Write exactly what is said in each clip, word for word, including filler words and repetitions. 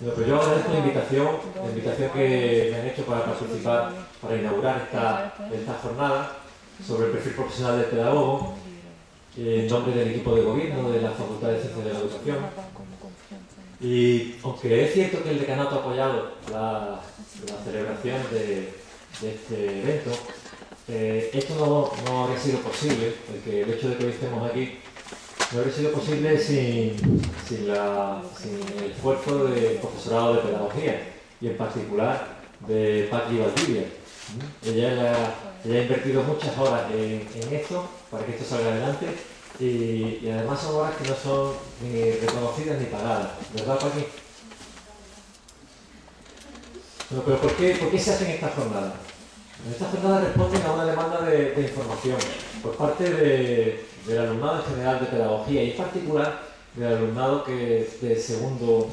Bueno, pues yo agradezco la invitación, la invitación que me han hecho para participar, para inaugurar esta, esta jornada sobre el perfil profesional del pedagogo, en nombre del equipo de gobierno de la Facultad de Ciencias de la Educación. Y aunque es cierto que el decanato ha apoyado la, la celebración de, de este evento, eh, esto no, no habría sido posible, porque el hecho de que hoy estemos aquí no habría sido posible sin, sin, la, sin el esfuerzo del profesorado de pedagogía, y en particular de Patricia Valdivia. Ella, la, ella ha invertido muchas horas en, en esto, para que esto salga adelante, y, y además son horas que no son ni reconocidas ni pagadas, ¿verdad, Paqui? Bueno, pero ¿por qué, ¿por qué se hacen estas jornadas? Estas jornadas responden a una demanda de, de información por parte de, del alumnado en general de pedagogía, y en particular del alumnado que es de segundo,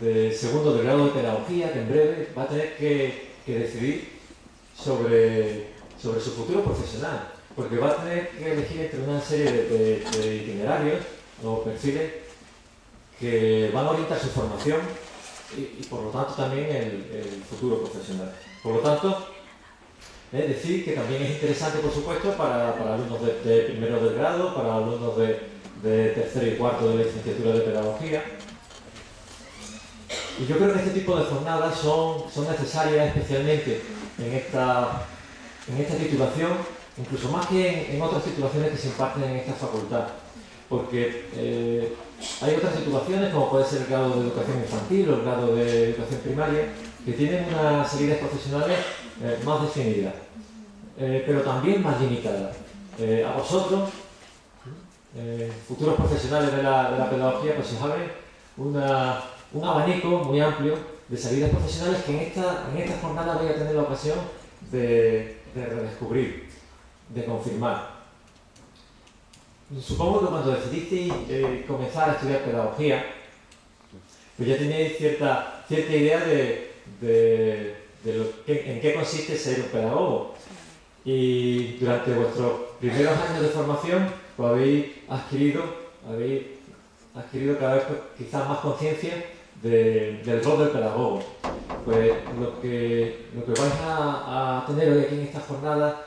de segundo de grado de pedagogía, que en breve va a tener que, que decidir sobre, sobre su futuro profesional, porque va a tener que elegir entre una serie de, de, de itinerarios o perfiles que van a orientar su formación y, y por lo tanto también el, el futuro profesional. Por lo tanto, es decir, que también es interesante, por supuesto, para, para alumnos de, de primero de grado, para alumnos de, de tercero y cuarto de la licenciatura de pedagogía. Y yo creo que este tipo de jornadas son, son necesarias, especialmente en esta, en esta titulación, incluso más que en, en otras titulaciones que se imparten en esta facultad, porque eh, hay otras titulaciones, como puede ser el grado de educación infantil o el grado de educación primaria, que tienen unas salidas profesionales eh, más definidas, eh, pero también más limitadas. Eh, a vosotros, eh, futuros profesionales de la, de la pedagogía, pues os abre una, un abanico muy amplio de salidas profesionales que en esta, en esta jornada voy a tener la ocasión de, de redescubrir, de confirmar. Supongo que cuando decidisteis eh, comenzar a estudiar pedagogía, pues ya tenéis cierta, cierta idea de, de, de lo que, en qué consiste ser un pedagogo. Y durante vuestros primeros años de formación, pues habéis adquirido, habéis adquirido cada vez pues, quizás más conciencia de, del rol del pedagogo. Pues lo que, lo que vais a, a tener hoy aquí en esta jornada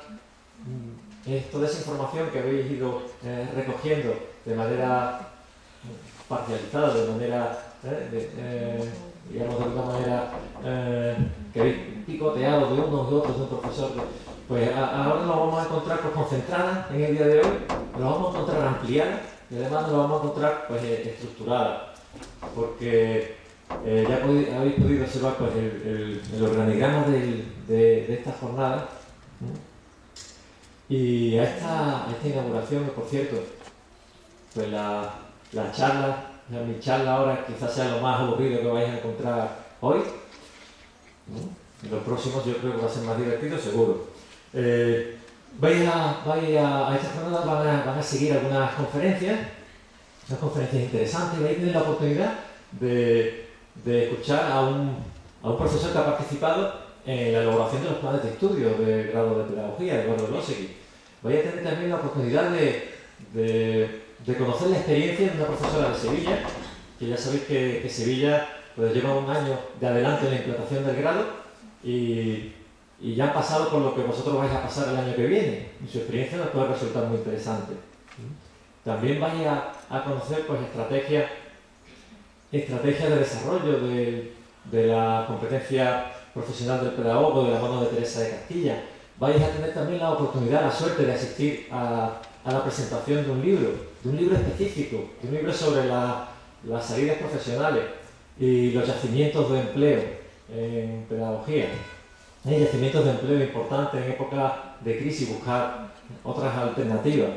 es toda esa información que habéis ido eh, recogiendo de manera parcializada, de manera, eh, de, eh, digamos, de alguna manera eh, que habéis picoteado de unos y otros, de un profesor. Pues a, ahora nos vamos a encontrar pues, concentradas en el día de hoy, nos vamos a encontrar ampliadas y además nos vamos a encontrar pues, estructuradas, porque eh, ya podéis, habéis podido observar pues, el, el, el organigrama del, de, de esta jornada. Y a esta, a esta inauguración, por cierto, pues la, la charla, la, mi charla ahora quizás sea lo más aburrido que vais a encontrar hoy. ¿No? En los próximos yo creo que va a ser más divertido, seguro. Eh, vais a, vais a, a esta jornada van a, van a seguir algunas conferencias, unas conferencias interesantes, y vais a tener la oportunidad de, de escuchar a un, a un profesor que ha participado en la elaboración de los planes de estudio de grado de pedagogía, de Eduardo López. Voy a tener también la oportunidad de, de, de conocer la experiencia de una profesora de Sevilla, que ya sabéis que, que Sevilla pues, lleva un año de adelante en la implantación del grado y, y ya han pasado por lo que vosotros vais a pasar el año que viene, y su experiencia nos puede resultar muy interesante. También vais a, a conocer pues, estrategias estrategia de desarrollo de, de la competencia profesional del pedagogo, de la mano de Teresa de Castilla. Vais a tener también la oportunidad, la suerte de asistir a, a la presentación de un libro, de un libro específico, de un libro sobre la, las salidas profesionales y los yacimientos de empleo en pedagogía. Hay yacimientos de empleo importantes en época de crisis, buscar otras alternativas.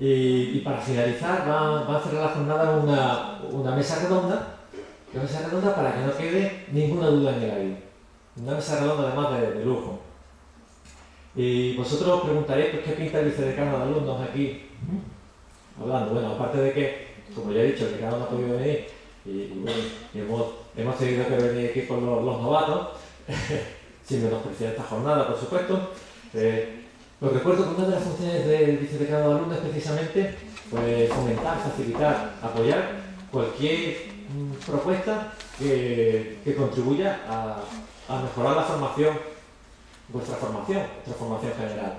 Y, y para finalizar, va, va a cerrar la jornada una, una mesa redonda, una mesa redonda para que no quede ninguna duda en el aire. Una mesa redonda además de, de lujo. Y vosotros os preguntaréis pues, qué pinta el vicedecano de alumnos aquí hablando. Bueno, aparte de que, como ya he dicho, el decano no ha podido venir y, y bueno, y hemos, hemos tenido que venir aquí con los, los novatos, sin menospreciar esta jornada, por supuesto. Eh, os recuerdo que una de las funciones del vicedecano de alumnos es precisamente pues, fomentar, facilitar, apoyar cualquier propuesta que, que contribuya a, a mejorar la formación, vuestra formación, vuestra formación general.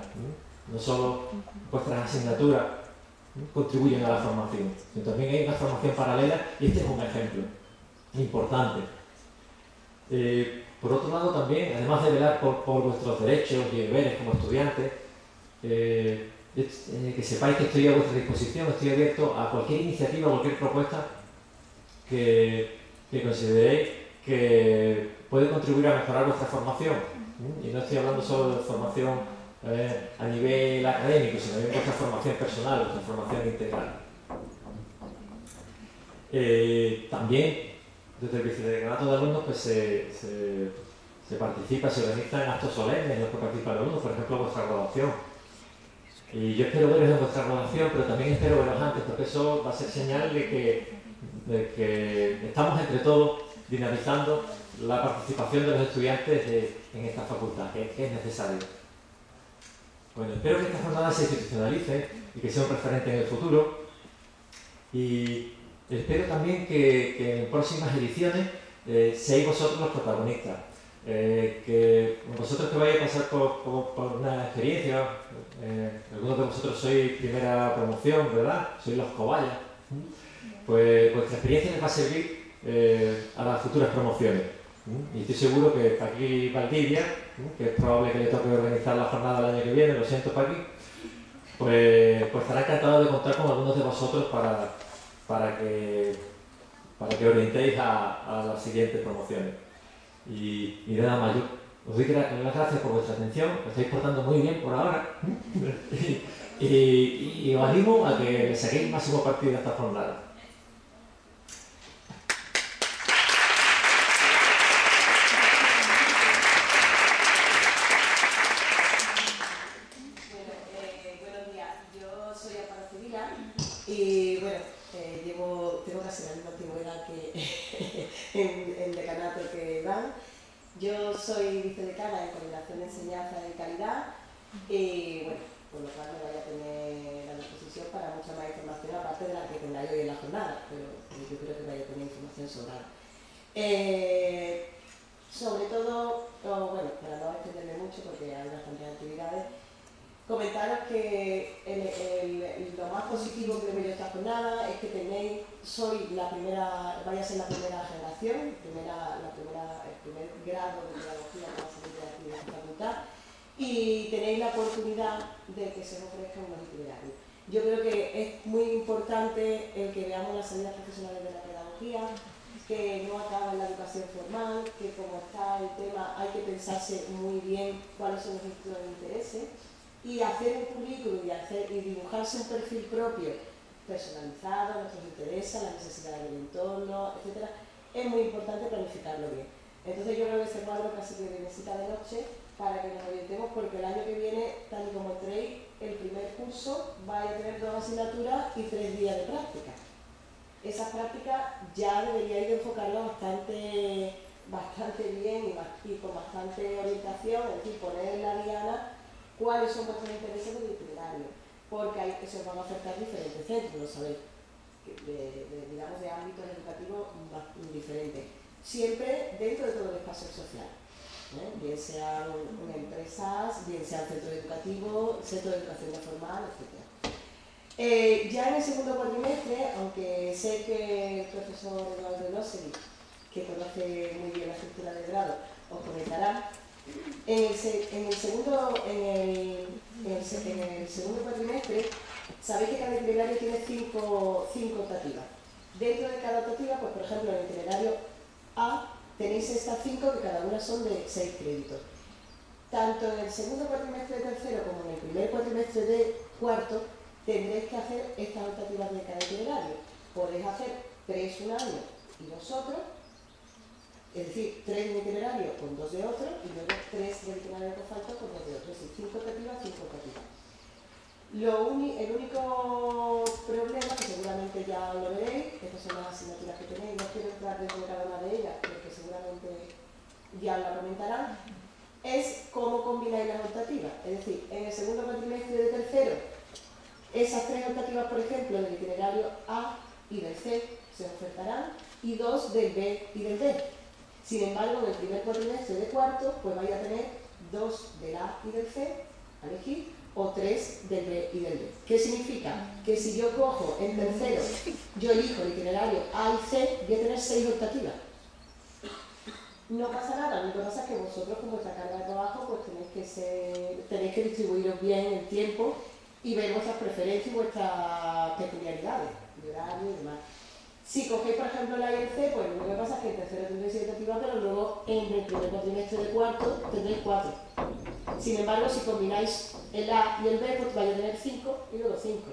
No solo vuestras asignaturas contribuyen a la formación, sino también hay una formación paralela, y este es un ejemplo importante. Eh, por otro lado, también, además de velar por, por vuestros derechos y deberes como estudiantes, eh, eh, que sepáis que estoy a vuestra disposición, estoy abierto a cualquier iniciativa, a cualquier propuesta que, que consideréis que puede contribuir a mejorar vuestra formación. Y no estoy hablando solo de formación eh, a nivel académico, sino también vuestra formación personal, vuestra formación integral. Eh, también, desde el vicedecanato de alumnos, pues se, se, se participa, se organizan actos solemnes en los que participan alumnos, por ejemplo, vuestra graduación. Y yo espero veros en vuestra graduación, pero también espero veros antes, porque eso va a ser señal de que, de que estamos entre todos dinamizando la participación de los estudiantes de, en esta facultad, que, que es necesario. Bueno, espero que esta jornada se institucionalice y que sea un referente en el futuro. Y espero también que, que en próximas ediciones eh, seáis vosotros los protagonistas. Eh, que vosotros que vais a pasar por, por, por una experiencia, eh, algunos de vosotros sois primera promoción, ¿verdad? Sois los cobayas. Pues vuestra experiencia les va a servir eh, a las futuras promociones. Y estoy seguro que Paqui Valdivia, que es probable que le toque organizar la jornada el año que viene, lo siento Paqui, pues, pues estará encantado de contar con algunos de vosotros para... Para que, para que orientéis a, a las siguientes promociones. Y, y nada más, yo os doy las gracias por vuestra atención, os estáis portando muy bien por ahora, y, y, y os animo a que le saquéis el máximo partido de esta jornada. Yo soy vicedecana de Coordinación de Enseñanza de Calidad y, bueno, con lo cual me voy a tener a disposición para mucha más información, aparte de la que tengáis hoy en la jornada, pero yo creo que vaya a tener información sobrada. Eh, sobre todo, oh, bueno, para no extenderme mucho porque hay unas cuantas actividades, comentaros que el, el, lo más positivo que me dio esta jornada es que tenéis, soy la primera, vaya a ser la primera generación, primera, la primera, el primer grado de pedagogía que va a salir de la actividad de facultad, y tenéis la oportunidad de que se os ofrezcan unos itinerarios. Yo creo que es muy importante el que veamos las salidas profesionales de la pedagogía, que no acaba en la educación formal, que como está el tema hay que pensarse muy bien cuáles son los estructuras de interés, y hacer un currículum y, hacer, y dibujarse un perfil propio, personalizado, nuestros intereses, las necesidades del entorno, etcétera, es muy importante planificarlo bien. Entonces yo creo que ese cuadro casi que de visita de noche para que nos orientemos, porque el año que viene, tal y como entréis, el primer curso va a tener dos asignaturas y tres días de práctica. Esas prácticas ya deberíais de enfocarlas bastante, bastante bien y con bastante orientación, es decir, poner en la diana cuáles son vuestros intereses del itinerario, porque ahí se os van a ofertar diferentes centros, lo sabéis, de, de, digamos de ámbitos educativos diferentes, siempre dentro de todo el espacio social, ¿eh? Bien sean empresas, bien sean centros educativos, centros de educación formal, etcétera. Eh, ya en el segundo cuatrimestre, aunque sé que el profesor Eduardo López, que conoce muy bien la estructura de grado, os comentará. En el, en, el segundo, en, el, en, el, en el segundo cuatrimestre, sabéis que cada itinerario tiene cinco, cinco optativas. Dentro de cada optativa, pues por ejemplo, en el itinerario A tenéis estas cinco, que cada una son de seis créditos. Tanto en el segundo cuatrimestre de tercero como en el primer cuatrimestre de cuarto, tendréis que hacer estas optativas de cada itinerario. Podéis hacer tres un año y dos otros. Es decir, tres de itinerario con dos de otro y luego tres de itinerario que falta con dos de otro. Es decir, cinco optativas, cinco optativas. El único problema, que seguramente ya lo veréis, estas son las asignaturas que tenéis, no quiero entrar dentro de cada una de ellas, porque seguramente ya la comentarán, es cómo combináis las optativas. Es decir, en el segundo cuatrimestre de tercero, esas tres optativas, por ejemplo, del itinerario A y del C, se ofertarán y dos del B y del D. Sin embargo, en el primer cuatrimestre de cuarto, pues vais a tener dos del A y del C a elegir, o tres del B y del D. ¿Qué significa? Que si yo cojo en tercero, yo elijo el itinerario A y C, voy a tener seis optativas. No pasa nada, lo que pasa es que vosotros con vuestra carga de trabajo pues tenéis que, ser, tenéis que distribuiros bien el tiempo y ver vuestras preferencias y vuestras peculiaridades, de horario y demás. Si cogéis, por ejemplo, la A y el C, pues lo que pasa es que en tercero tendréis seis optativas, pero luego en el primer cuatrimestre de cuarto tendréis cuatro. Sin embargo, si combináis el A y el B, pues vais a tener cinco y luego cinco,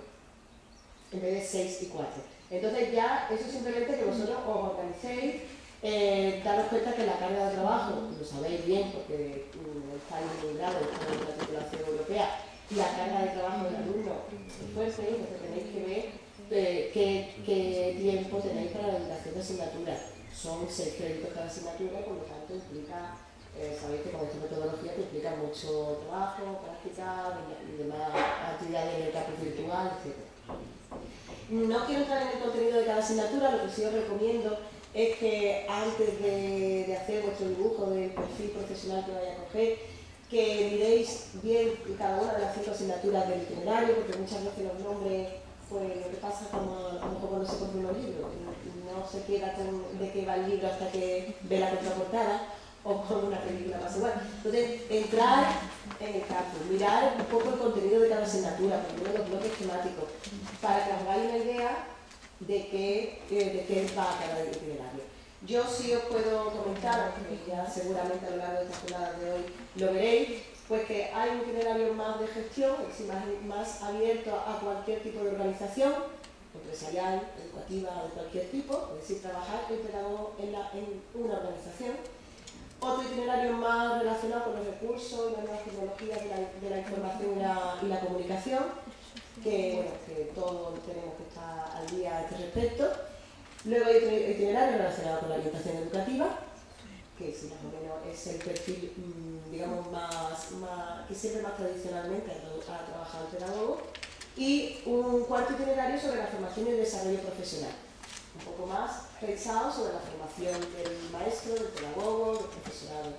en vez de seis y cuatro. Entonces ya, eso simplemente que vosotros os organicéis, eh, daros cuenta que la carga de trabajo, lo sabéis bien porque um, estáis involucrados en la titulación europea, la carga de trabajo del alumno es fuerte, entonces tenéis que ver eh, qué, qué tiempo tenéis para la duración de asignatura. Son seis créditos cada asignatura y por lo tanto implica... Eh, sabéis que con esta metodología te implica mucho trabajo, práctica y demás actividades en el campus virtual, etcétera. No quiero entrar en el contenido de cada asignatura, lo que sí os recomiendo es que antes de, de hacer vuestro dibujo del perfil profesional que vaya a coger, que miréis bien cada una de las cinco asignaturas del itinerario, porque muchas veces los nombres, pues lo que pasa es como a lo mejor no se compra un libro, no se queda con de qué va el libro hasta que ve la contraportada, o con una película más igual. Entonces, entrar en el campo, mirar un poco el contenido de cada asignatura, primero los bloques temáticos, para que os hagáis una idea de qué, de qué va a cada itinerario. Yo sí os puedo comentar, que ya seguramente a lo largo de esta jornada de hoy lo veréis, pues que hay un itinerario más de gestión, es decir, más, más abierto a cualquier tipo de organización, empresarial, educativa, de cualquier tipo, es decir, trabajar integrado en, la, en una organización. Otro itinerario más relacionado con los recursos y las nuevas tecnologías de la, de la información y la, y la comunicación, que, bueno, que todos tenemos que estar al día a este respecto. Luego hay otro itinerario relacionado con la orientación educativa, que si más o menos es el perfil, digamos, más, más, que siempre más tradicionalmente ha trabajado el pedagogo. Y un cuarto itinerario sobre la formación y el desarrollo profesional, un poco más pensado sobre la formación del maestro, del pedagogo, del profesorado.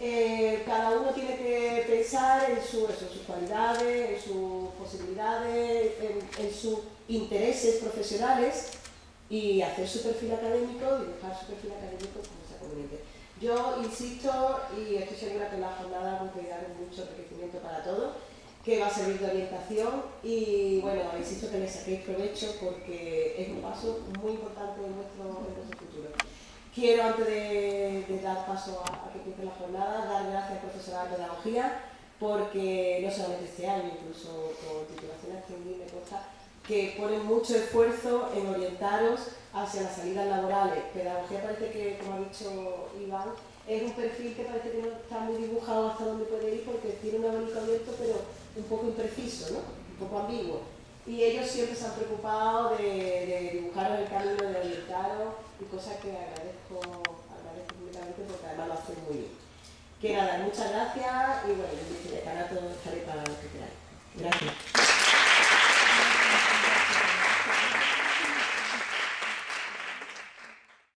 Eh, cada uno tiene que pensar en, su, en sus cualidades, en sus posibilidades, en, en sus intereses profesionales y hacer su perfil académico, dibujar su perfil académico como sea conveniente. Yo insisto, y estoy segura que la jornada va a dar mucho enriquecimiento para todos, que va a servir de orientación y, bueno, insisto que le saquéis provecho porque es un paso muy importante en nuestro, en nuestro futuro. Quiero, antes de, de dar paso a, a que empiece la jornada, dar gracias al profesorado de pedagogía porque, no solamente este año, incluso con titulación extendida, me consta que ponen mucho esfuerzo en orientaros hacia las salidas laborales. Pedagogía parece que, como ha dicho Iván, es un perfil que parece que no está muy dibujado hasta dónde puede ir porque tiene un abanico abierto, pero un poco impreciso, ¿no? Un poco ambiguo. Y ellos siempre se han preocupado de, de dibujaros el camino, de orientaros, y cosas que agradezco, agradezco públicamente porque además lo hacen muy bien. Que nada, muchas gracias y bueno, les dejaré a todos, estaré para los que queráis. Gracias.